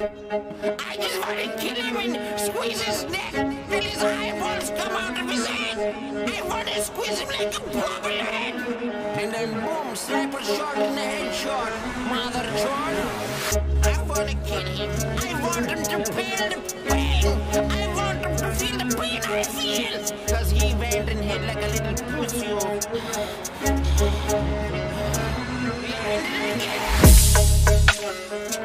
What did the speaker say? I just want to kill him and squeeze his neck till his eyeballs come out of his head. I want to squeeze him like a bobblehead. And then boom, slap a shot in the head shot, Mother John. I want to kill him. I want him to feel the pain. I want him to feel the pain I feel. Because he went and hid like a little pussy.